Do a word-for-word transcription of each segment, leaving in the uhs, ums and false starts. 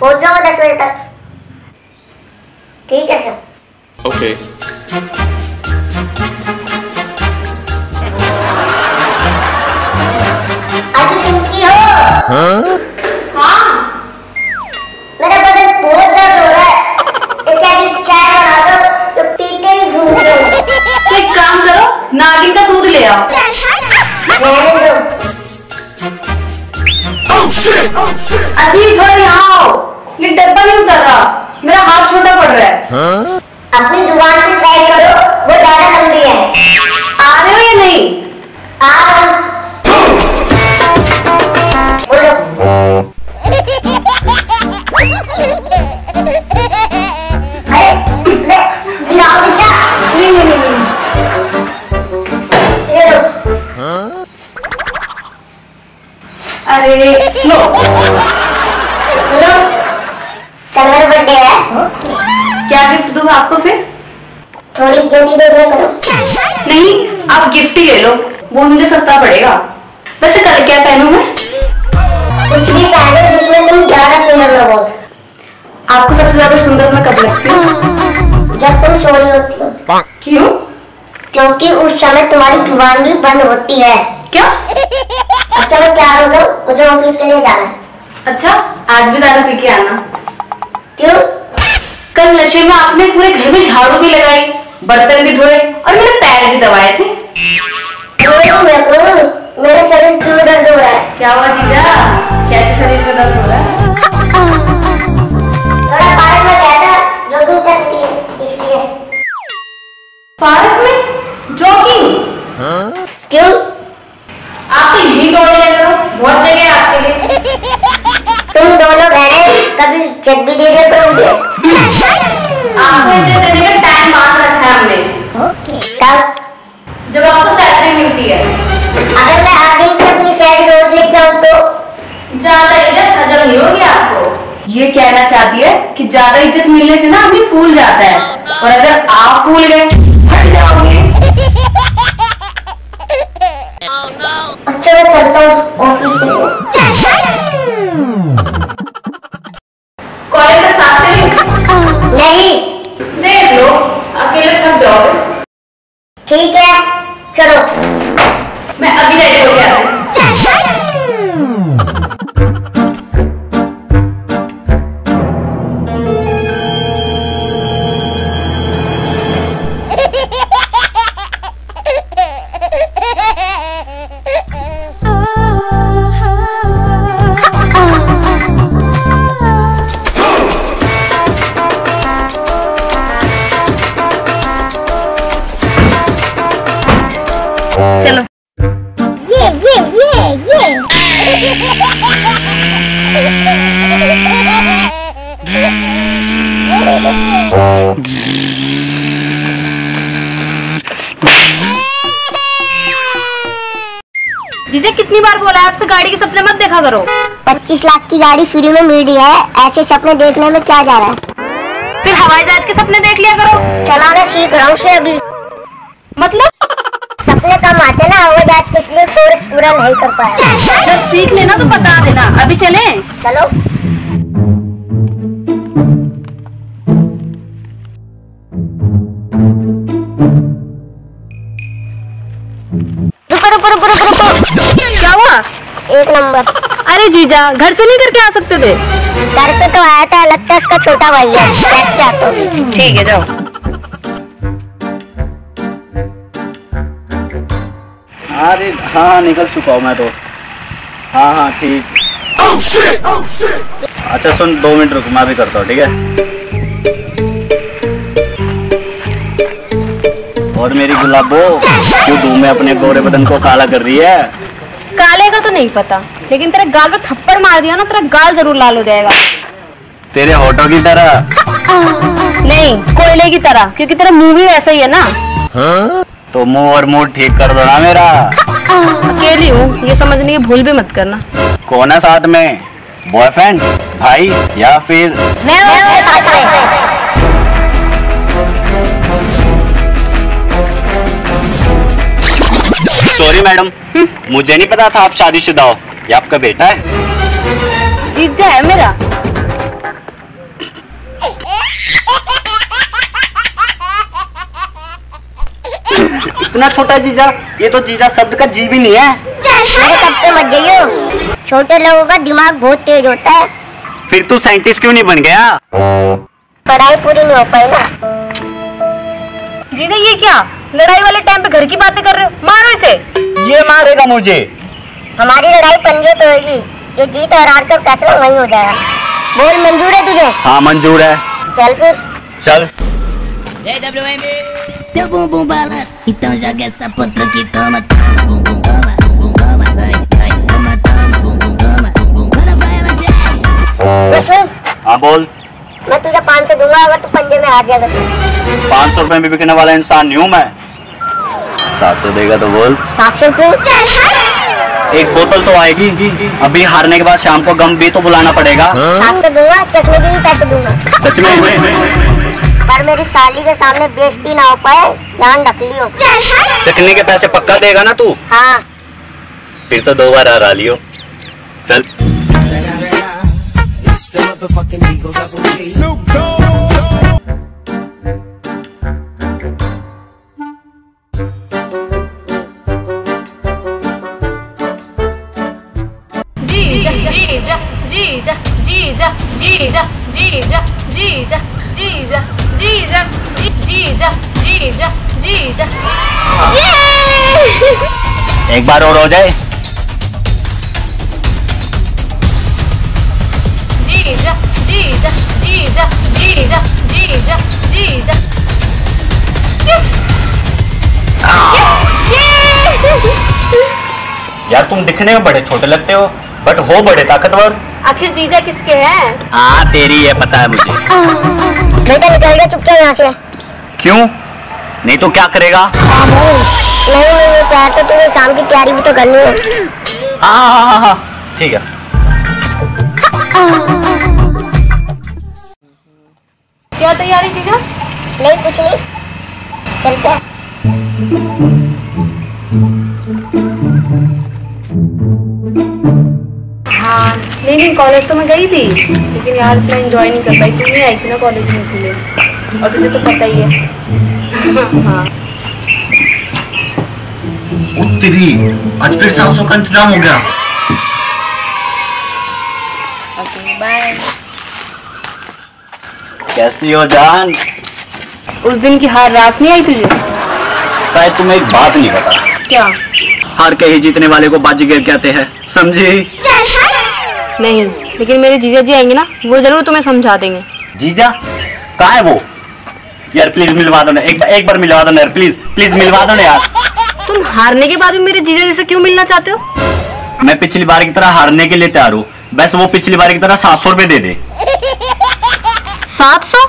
पहुंच जाओ दस बजे तक। ठीक है सर। ओके आज सुनती हो? हाँ? नागिन का दूध ले आओ। अच्छी थोड़ी यहाँ आओ। ये डब्बा नहीं उतर रहा, मेरा हाथ छोटा पड़ रहा है। हाँ? अपनी जुबान से ट्राई करो, वो ज्यादा लंबी है। आ रहे हो या नहीं? आ अरे नो सुनो, कल मेरा बर्थडे है। क्या गिफ्ट दूँ आपको? फिर थोड़ी ज्योति दे दिया करो। नहीं, आप गिफ्ट ही ले लो, वो मुझे सस्ता पड़ेगा। वैसे कल क्या पहनूं मैं? कुछ भी पहनो जिसमें तुम ज्यादा सुंदर लगो। आपको सबसे ज्यादा सुंदर मैं कब लगती हूँ? जब तुम सोई होती हो। क्यों? क्योंकि उस समय तुम्हारी जुबान भी बंद होती है। क्या? अच्छा मैं तैयार हो गया, मुझे ऑफिस के लिए जाना है। अच्छा, आज भी दारू पी के आना। क्यों? कल नशे में आपने पूरे घर में झाड़ू भी लगाई, बर्तन भी धोए और मेरे पैर भी दबाए थे। मेरे शरीर क्यों दर्द हो रहा है? क्या हुआ जीजा? कैसे शरीर में दर्द हो रहा है? पार्क में गया था, जॉगिंग करती है इसलिए। पार्क में जॉगिंग? क्यों? आप तो यही दौड़ लिया करो, बहुत जगह है आपके लिए। तुम दोनों बहने कभी इज्जत भी दे दिया करो मुझे। आपको इज्जत देने का टाइम बांध रखा है हमने। कब? जब आपको सैलरी मिलती है। अगर मैं आगे से अपनी सैलरी रोज लेके जाऊँ तो? ज्यादा इज्जत हजम नहीं होगी आपको। ये कहना चाहती है कि ज्यादा इज्जत मिलने से ना आदमी फूल जाता है, और अगर आप फूल गए फट जाओगे। अच्छा मैं चलता हूँ ऑफिस के लिए। कॉलेज तक साथ चलें? नहीं। देख लो, अकेले थक जाओगे। ठीक है, चलो। मैं अभी रेडी हो गया हूँ। जिसे कितनी बार बोला आपसे गाड़ी के सपने मत देखा करो। पच्चीस लाख की गाड़ी फ्री में मिल रही है, ऐसे सपने देखने में क्या जा रहा है? फिर हवाई जहाज के सपने देख लिया करो। चलाना सीख रहा हूँ से अभी। मतलब सपने कम आते ना, हवाई जहाज के इसलिए कोर्स पूरा नहीं कर पाया। जब सीख लेना तो बता देना। अभी चले? चलो। क्या हुआ? एक नंबर। अरे जीजा, घर से नहीं करके आ सकते थे? घर पे तो आया था, लगता है इसका छोटा भाई है। बैठ जा तो। ठीक है, जाओ। अरे हाँ, निकल चुका हूँ मैं तो। हाँ हाँ ठीक। Oh shit! Oh shit! अच्छा सुन, दो मिनट रुक, मैं भी करता हूँ। ठीक है। और मेरी गुलाबो, क्यों धूम में अपने गोरे बदन को काला कर रही है? काले का तो नहीं पता, लेकिन तेरे गाल पे थप्पड़ मार दिया ना, तेरा गाल जरूर लाल हो जाएगा। तेरे होठों की तरह नहीं, कोयले की तरह, क्योंकि तेरा मुंह भी वैसा ही है ना। हाँ? तो मुंह और मुंह ठीक कर दो ना मेरा। अकेली हूँ, ये समझने की भूल भी मत करना। कौन है साथ में? बॉयफ्रेंड, भाई या फिर? मैं उसके साथ में। सॉरी मैडम, मुझे नहीं पता था आप शादीशुदा हो। ये आपका बेटा है? जीजा है मेरा। इतना छोटा जीजा, ये तो जीजा शब्द का जी भी नहीं है। तब तो मत जाइयो, छोटे लोगों का दिमाग बहुत तेज होता है। फिर तू साइंटिस्ट क्यों नहीं बन गया? पढ़ाई पूरी नहीं हो पाई ना। जीजा ये क्या लड़ाई वाले टाइम पे घर की बातें कर रहे हो? मारो इसे। ये मारेगा मुझे। हमारी लड़ाई पंजे पे होगी, जो जीत और हार का फैसला वही हो जाएगा। बोल, मंजूर है तुझे? हाँ मंजूर है। चल फिर चल। हाँ बोल। मैं तुझे पाँच सौ दूंगा अगर तू पंजे में हार जाएगा। पाँच सौ रूपये में बिकने वाला इंसान नहीं हूँ मैं। सात सौ देगा तो बोल। सात सौ रूपये एक बोतल तो आएगी। अभी हारने के बाद शाम को गम भी तो बुलाना पड़ेगा। सात सौ दूंगा, चटनी भी पैसे दूंगा। सच में? पर मेरी साली के सामने बेइज्जती ना हो पाए, ध्यान रख लियो। चटनी के पैसे पक्का देगा ना तू? हाँ। फिर तो दो बार हरा लियो। चल। जीजा जीजा जीजा जीजा जीजा जीजा जीजा जीजा जीजा जीजा जीजा। एक बार और हो जाए। जीजा जीजा जीजा जीजा जीजा जीजा। यार तुम दिखने में बड़े छोटे लगते हो बट हो बड़े ताकतवर। आखिर जीजा किसके हैं? हाँ तेरी है, पता है मुझे। बेटा निकल जा चुपचाप यहाँ से। क्यों? नहीं तो क्या करेगा? नहीं नहीं प्यार से तुम्हें शाम की तैयारी भी तो करनी है। हाँ हाँ हाँ हाँ ठीक है। क्या तैयारी जीजा? नहीं कुछ नहीं, चलते हैं। नहीं नहीं कॉलेज तो मैं गई थी लेकिन यार इतना एंजॉय नहीं कर पाई। तू नहीं आई थी ना कॉलेज में इसलिए, और तुझे तो पता ही है। हाँ उत्तरी, आज फिर सात सौ का इंतजाम हो गया। Okay bye. कैसी हो जान? उस दिन की हार रास नहीं आई तुझे? शायद तुम्हें एक बात नहीं पता। क्या? हार के ही जीतने वाले को बाजीगर कहते हैं, समझे? नहीं, लेकिन मेरे जीजा जी आएंगे ना, वो जरूर तुम्हें समझा देंगे। जीजा कहाँ है वो? यार प्लीज मिलवा दो ना, एक बार एक बार मिलवा दो ना यार, प्लीज प्लीज मिलवा दो ना यार। तुम हारने के बाद भी मेरे जीजा जी से क्यों मिलना चाहते हो? मैं पिछली बार की तरह हारने के लिए तैयार हूँ, बस वो पिछली बार की तरह सात सौ रूपये दे दे। सात सौ?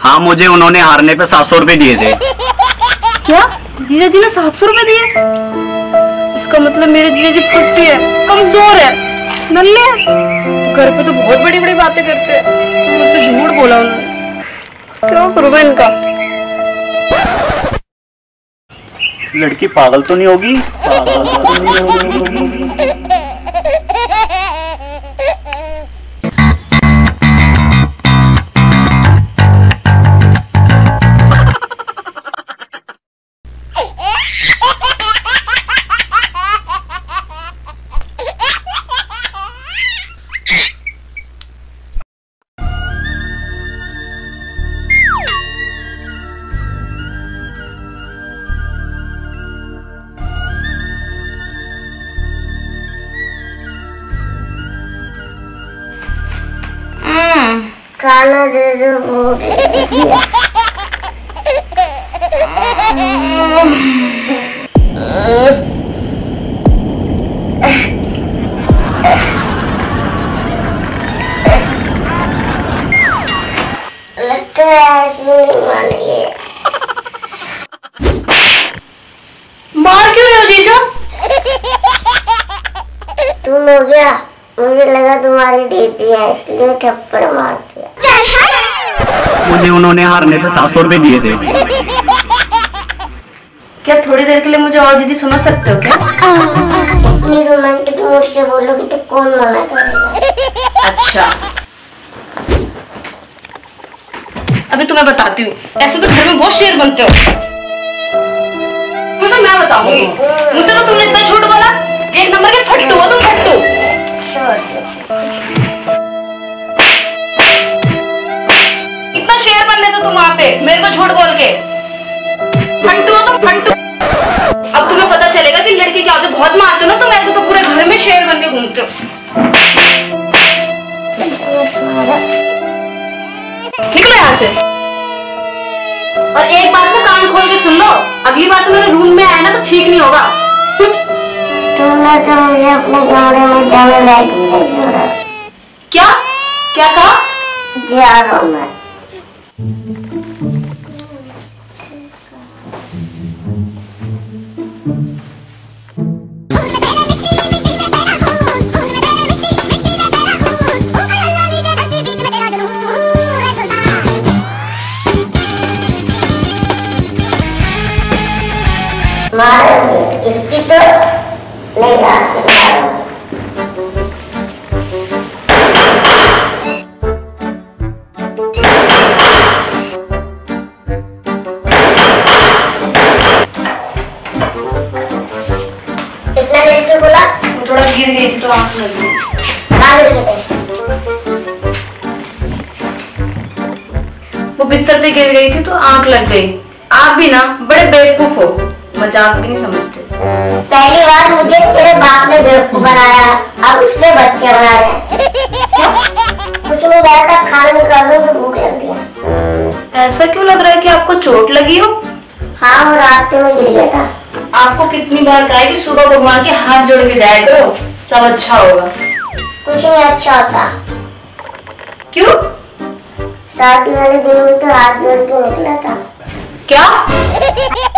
हाँ मुझे उन्होंने हारने पे सात सौ रूपये दिए थे। क्या जीजा जी ने सात सौ रूपये दिए? इसका मतलब मेरे जीजा जी फुर्ती है, कमजोर है, नल्ले। घर पे तो बहुत बड़ी बड़ी बातें करते हैं, मुझसे झूठ बोला उन्होंने। क्या करूँ मैं इनका? लड़की पागल तो नहीं होगी? पागल तो नहीं होगी। खाना दे दो। लगता है मार क्यों रहे हो जीजा? तुम हो गया, मुझे लगा तुम्हारी दीदी है इसलिए थप्पड़ मार दिया। मुझे उन्होंने हारने पे सात सौ रूपये दिए थे। क्या थोड़ी देर के लिए मुझे और दीदी समझ सकते हो क्या? इतनी रोमांटिक मूड से बोलोगी तो कौन मना करेगा। अच्छा अभी तुम्हें बताती हूँ, ऐसे तो घर में बहुत शेर बनते हो। मैं बताऊंगी। मुझसे तो तुमने इतना झूठ बोला, एक नंबर के फट्टू हो तुम फट्टू। इतना शेर बन लेते तुम वहाँ पे मेरे को झूठ बोल के, फट्टू हो तुम फट्टू। अब तुम्हें पता चलेगा कि लड़के क्या होते, बहुत मारते हो ना तुम, ऐसे तो पूरे घर में शेर बन के घूमते हो। निकलो यहाँ से। और एक बात को कान खोल के सुन लो, अगली बार से मेरे रूम में आए ना तो ठीक नहीं होगा। तुमने तो मुझे अपने कमरे में जाने लायक नहीं छोड़ा। क्या क्या कहा? जा रहा हूँ मैं। मारूंगी इसकी तो नहीं आती। इतना देर क्यों बोला? थोड़ा गिर गई इसको आँख लग गई। वो बिस्तर पे गिर गई थी तो आँख लग गई। आप भी ना बड़े बेवकूफ हो, मजाक भी नहीं समझते। पहली बार मुझे तेरे बाप ने बेवकूफ बनाया, अब इसलिए बच्चे बना रहे हैं। कुछ नहीं रहा था, खाना निकाल दूं तो भूख लग गया। ऐसा क्यों लग रहा है कि आपको चोट लगी हो? हाँ, वो रास्ते में गिर गया था। आपको कितनी बार कहा है कि सुबह भगवान के हाथ जोड़ के जाया करो, सब अच्छा होगा। कुछ नहीं अच्छा होता। क्यों? शादी वाले दिन में तो हाथ जोड़ के निकला था। क्या?